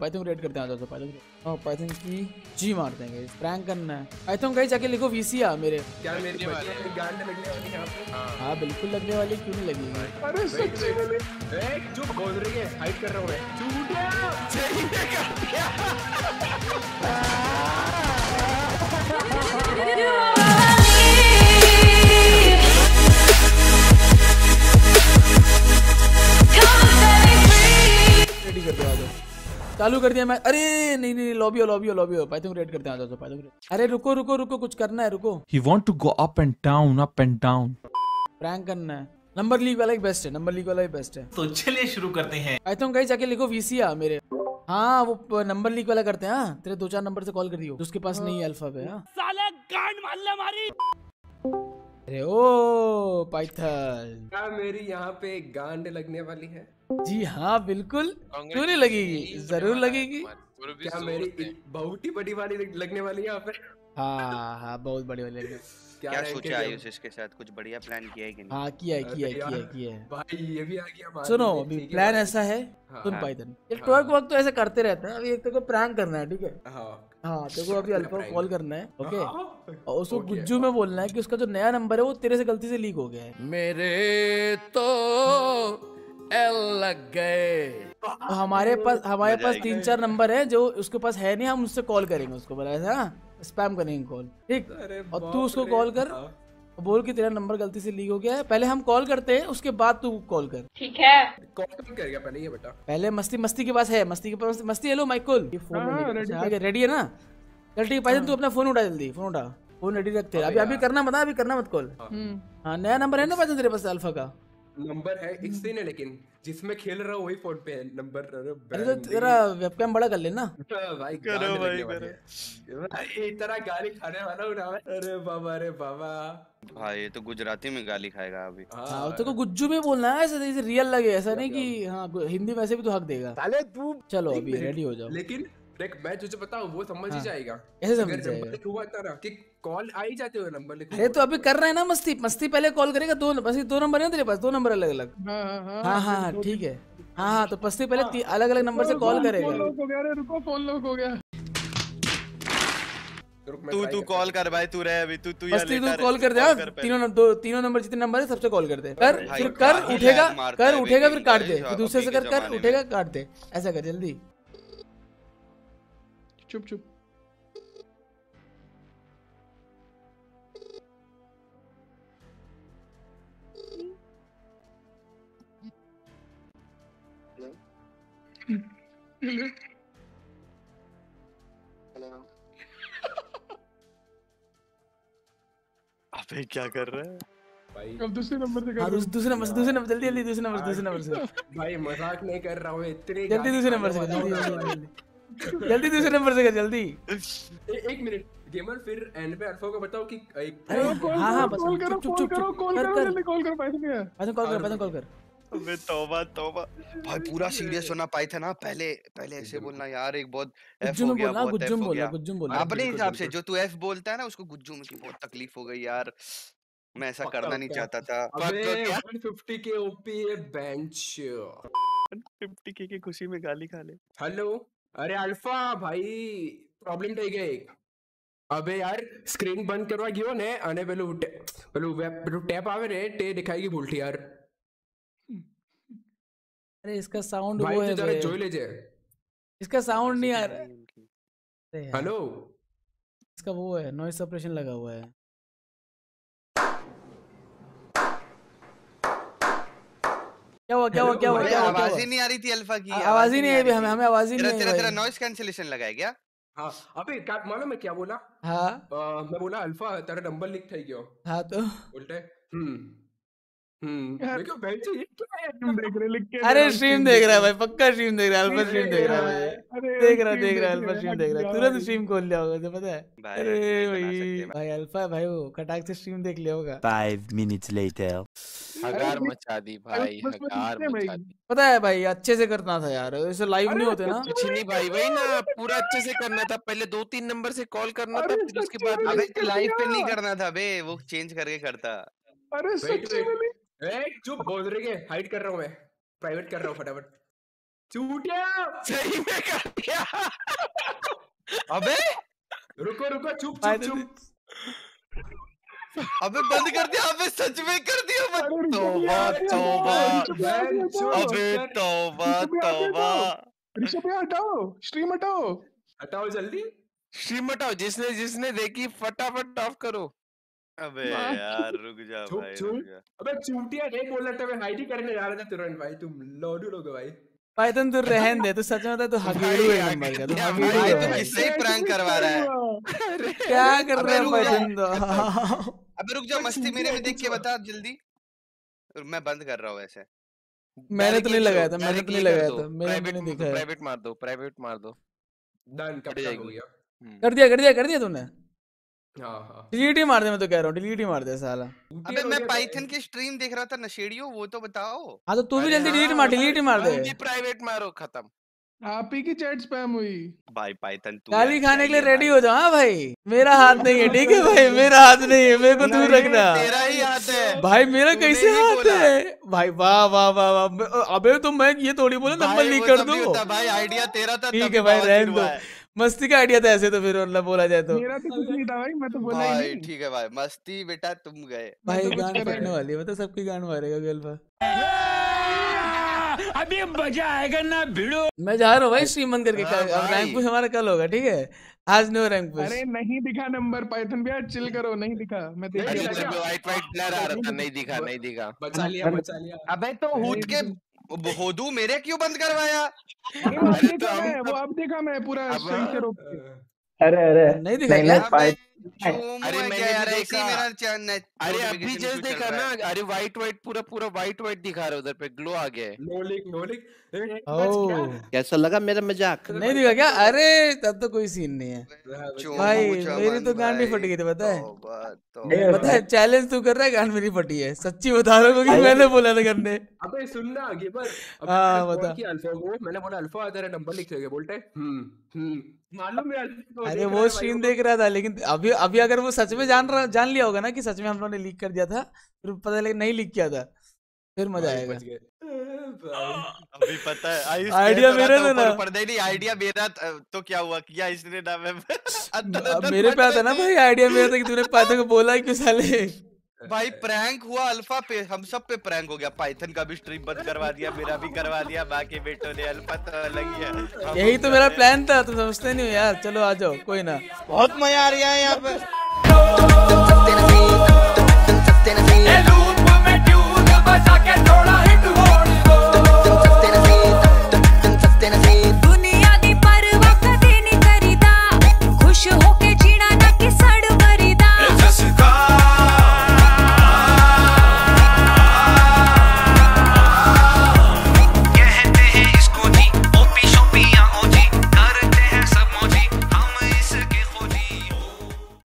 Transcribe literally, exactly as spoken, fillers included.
Python raid करते हैं। Python Python की जी मारते हैं, प्रैंक करना है पाइथन का ही। जाके लिखो वीसीआर मेरे। क्या मेरी गांड लगने वाली है आपको? हां बिल्कुल लगने वाली, क्यों नहीं लगेगी। अरे सच में एक जो बोल रही है हाइड कर रहा हूं मैं। झूठा सही ने कर दिया। चालू कर दिया मैं। अरे नहीं नहीं lobby lobby lobby python raid करते हैं। आ जाओ पाइथन रेड। अरे रुको रुको रुको, कुछ करना है, रुको। He want to go up and down, up and down. Prank करना है। नंबर लीग वाला ही बेस्ट है, नंबर लीग वाला ही बेस्ट है। तो चलिए शुरू करते हैं। पाइथन गाइस जाके लिखो वीसीआर मेरे। हाँ वो नंबर लीक वाला करते हैं। तेरे दो चार नंबर से कॉल कर दियो उसके पास नहीं अल्फा पे। साला गांड मारला मारी। अरे ओ पाइथन, क्या मेरी यहाँ पे गांड लगने वाली है? जी हाँ बिल्कुल, क्यों नहीं लगेगी, जरूर लगेगी। क्या मेरी बहुत ही बड़ी वाली लगने वाली है यहाँ पे? हाँ हाँ बहुत बड़ी वाली। क्या, क्या सोचा आयुष इसके साथ? कुछ बढ़िया प्लान किया है कि नहीं? हाँ किया है, किया है, किया है, किया है भाई। ये भी आ गया। सुनो अभी प्लान ऐसा है, सुन पाइथन, टॉक वॉक तो ऐसे करते रहते हैं। अभी एक तो को प्रैंक करना है, ठीक है? हाँ तो को अभी अल्फा को कॉल करना है, ओके? और उसको गुज्जू में बोलना है कि उसका जो नया नंबर है वो तेरे से गलती से लीक हो गया है। मेरे तो एल लग गए। हमारे पास हमारे पास तीन चार नंबर है जो उसके पास है नहीं, हम उससे कॉल करेंगे उसको, बोला ऐसा स्पैम करेंगे कॉल, ठीक? और तू उसको कॉल कर, बोल कि तेरा नंबर गलती से लीक हो गया है। पहले हम कॉल करते हैं, उसके बाद तू कॉल कर, ठीक है? कॉल कर क्या पहले ये बता। पहले मस्ती मस्ती के पास है, मस्ती के पास। मस्ती हेलो माइकल, ये फोन रेडी है ना? चल ठीक है पाइथन, तू अपना फोन उठा, जल्दी फोन उठा, फोन रेडी रखते हैं। अभी अभी करना मत, अभी करना मत कॉल। हाँ नया नंबर है ना पाइथन तेरे पास अल्फा का? नंबर है इससे ना, लेकिन जिसमें खेल रहा हूँ वही फोन पे है नंबर। अरे तेरा वेबकैम बड़ा कर लेना भाई। करो भाई करो भाई, इतना गाली खाने वाला हूँ ना। अरे बाबा अरे बाबा भाई, ये तो गुजराती में गाली खाएगा अभी। हाँ तो को गुज्जू में बोलना है, ऐसे रियल लगे, ऐसा नहीं कि हाँ हिंदी वैसे भी तो हक देगा। चलो अभी रेडी हो जाओ। लेकिन देख मैं तुझे बताऊं वो समझ ही जाएगा। ऐसे समझ जाएगा हुआ था ना कि कॉल आई जाते हो नंबर लिखो। अरे तो अभी कर रहा है ना मस्ती। मस्ती पहले कॉल करेगा। दो बस दो नंबर है तेरे पास, दो नंबर अलग अलग। हाँ हाँ हाँ ठीक है। हाँ हाँ तो मस्ती पहले अलग अलग नंबर से कॉल करेगा। रुको फोन लॉक हो गया। तू तू कॉल कर भाई, तू रहे अभी। तू तू मस्ती तू कॉल कर दे तीनों तीनों नंबर, जितने नंबर है सबसे कॉल कर दे। कर फिर कर उठेगा, कर उठेगा फिर काट दे, दूसरे से कर कर उठेगा काट दे, ऐसा कर जल्दी। चुप चुप अबे क्या कर रहा है भाई? अब दूसरे नंबर से कर, दूसरे नंबर से, दूसरे नंबर जल्दी जल्दी, दूसरे नंबर दूसरे नंबर से भाई। मजाक नहीं कर रहा हूँ, इतने जल्दी दूसरे नंबर से जल्दी जल्दी दूसरे नंबर से कर जल्दी। एक मिनट गेमर, फिर एंड पे अल्फा को बताओ कि कॉल करो कॉल करो कॉल करो कॉल करो पाइथन यार, पाइथन कॉल कर, पाइथन कॉल कर। अबे तौबा तौबा भाई, पूरा सीरियस होना पाइथन। हां पहले पहले ऐसे बोलना यार, एक बहुत एफ हो गया, बहुत एफ हो गया अपने हिसाब से। जो तू एफ बोलता है ना उसको गुज्जू में की बहुत तकलीफ हो गई यार, मैं ऐसा करना नहीं चाहता था। वन फिफ्टी के ओपी बेंच, वन फिफ्टी की खुशी में गाली खा ले। हेलो अरे अल्फा भाई, प्रॉब्लम થઈ ગઈ। अबे यार स्क्रीन बंद करवा ગયો ને, અને પેલું પેલું વેબ પેલું ટેપ આવે ને તે દેખાઈ ગઈ ભૂલથી યાર। अरे इसका साउंड वो है भाई, જોઈ લેજે इसका साउंड नहीं आ रहा। हेलो इसका वो है नॉइस सप्रेशन लगा हुआ है। क्या हुआ क्या हुआ क्या हुआ? आवाज ही नहीं आ रही थी अल्फा की, आवाज ही नहीं आई हमें, हमें आवाज ही नहीं। तेरा तेरा नॉइस कैंसिलेशन लगाया गया। हां अबे क्या मालूम है क्या बोला? हां मैं बोला अल्फा तेरा नंबर लीक થઈ ગયો। हां तो बोलते हम हम देखो बैठ ये क्या है, तुम देख रहे लिख के? अरे स्ट्रीम देख रहा है भाई, पक्का स्ट्रीम देख रहा है, अल्फा स्ट्रीम देख रहा है भाई, देख रहा देख रहा अल्फा स्ट्रीम देख रहा है। तुरंत स्ट्रीम खोल लिया होगा तो पता है। अरे भाई भाई अल्फा भाई वो कटाक से स्ट्रीम देख लिया होगा। फाइव minutes later हगार मचा दी भाई, हगार मचा दी। पता है भाई अच्छे से करना था यार, ऐसे लाइव नहीं होते ना। कुछ नहीं भाई वही ना, पूरा अच्छे से करना था। पहले दो तीन नंबर से कॉल करना था, फिर उसके बाद अबे लाइव पे नहीं करना था बे, वो चेंज करके करता। अरे सच में ए चुप बोल रहे के हाइड कर रहा हूं मैं, प्राइवेट कर रहा हूं फटाफट। चूतिया सही में कर दिया। अबे रुको रुको चुप चुप चुप अबे बंद कर दिया, अबे सच में कर दिया। मत तौबा तौबा अबे तौबा तौबा। ऋषभ भाई हटाओ, स्ट्रीम हटाओ, हटाओ जल्दी स्ट्रीम हटाओ। जिसने जिसने देखी फटाफट ऑफ करो। अबे यार रुक जा भाई, रुक जा। अबे चूतिया नहीं बोल रहा था, हाइड ही करने जा रहा था तुरंत भाई। तुम लोडू लोगे भाई। पाइथन तू रहन दे, तू सच में तू हगेड़ू है नंबर का। तू हगेड़ू है, तू इससे ही प्रैंक करवा रहा है। क्या कर रहे हो पाइथन दो। अबे रुक जा, मस्ती मेरे में देख के बता जल्दी। मैं बंद कर रहा हूं ऐसे। मैंने तो नहीं लगाया था, मैंने तो नहीं लगाया था, मैंने भी नहीं देखा। प्राइवेट मार दो, प्राइवेट मार दो। डन कट जाएगी। कर दिया कर दिया कर दिया तूने। डिलीट ही मार दे, मैं तो कह रहा हूँ डिलीट ही मार दे साला। अबे मैं पाइथन की स्ट्रीम देख रहा था नशेड़ियों, वो तो बताओ। हाँ तो तू भी जल्दी डिलीट मार, डिलीट ही मार दे। प्राइवेट मारो, खत्म। आप ही की चैट स्पैम हुई भाई। पाइथन तू गाली खाने के लिए रेडी हो जाओ। हाँ भाई मेरा हाथ नहीं है, ठीक है भाई मेरा हाथ नहीं है, मेरे को दूर रखना। तेरा ही हाथ है भाई, मेरा कैसे हाथ है भाई। वाह वाह वाह वाह। अबे तो मैं ये थोड़ी बोला नंबर लीक कर दूं भाई। आइडिया तेरा था, ठीक है भाई रहने दो। मस्ती का आइडिया था ऐसे तो फिर मतलब बोला जाए तो। मेरा तो कुछ नहीं था भाई, मैं तो बोला ही नहीं। ठीक है भाई मस्ती बेटा, तुम गए भाई। गान करने वाली है तो सबकी गान मारेगा गलफा। अभी मजा आएगा ना भिड़ो। मैं जा रहा हूँ भाई स्ट्रीम बंद करके। अब रैंक पुश हमारा कल होगा, ठीक है आज नो रैंक पुश। अरे नहीं दिखा नंबर पाइथन भैया, चिल करो। नहीं दिखा, मैं देख रहा था व्हाइट व्हाइट ब्लर आ रहा था। नहीं दिखा नहीं दिखा, बचा लिया बचा लिया। अबे तो हूट के होदू मेरे क्यों बंद करवाया। वो अब देखा मैं पूरा स्ट्रीम से रोक के। अरे अरे नहीं दिखा। अरे मैंने यार ऐसे मेरा चैनल। अरे अभी जस्ट देखा ना। अरे व्हाइट व्हाइट पूरा पूरा व्हाइट व्हाइट दिखा रहा है, उधर पे ग्लो आ गया है। No lick no lick. कैसा लगा मेरा मजाक? नहीं दिखा क्या? अरे तब तो कोई सीन नहीं है भाई। मेरी तो गांड भी फट गई थी, पता है पता है। चैलेंज तू कर रहा है, गांड मेरी फटी है। सच्ची बता रहा हूँ क्योंकि मैंने बोला था करने। अबे सुनना आगे पर। हाँ बता। मैंने बोला अल्फा तेरा नंबर लिख लेगा, बोलता है हम्म मालूम है। अरे वो स्ट्रीम देख रहा था, लेकिन अभी अभी अगर वो सच में जान रहा जान लिया होगा ना कि सच में हम लोगों ने लीक कर दिया था, फिर पता लगे नहीं लीक किया था, फिर मजा आएगा। अभी पता है आइडिया मेरा था ना, पर्दे नहीं आइडिया मेरा तो क्या हुआ किया इसने ना। मैं मेरे पे आता ना भाई, आइडिया मेरा था कि तूने पाइथन को बोला क्यों साले। भाई प्रैंक हुआ अल्फा पे, हम सब पे प्रैंक हो गया। पाइथन का भी स्ट्रीम बंद करवा दिया, मेरा भी करवा दिया, बाकी बेटों ने अल्फा तो लगी है। यही तो मेरा प्लान था, तुम समझते नहीं हो यार। चलो आ जाओ, कोई ना, बहुत मजा आ रहा है यहाँ पे।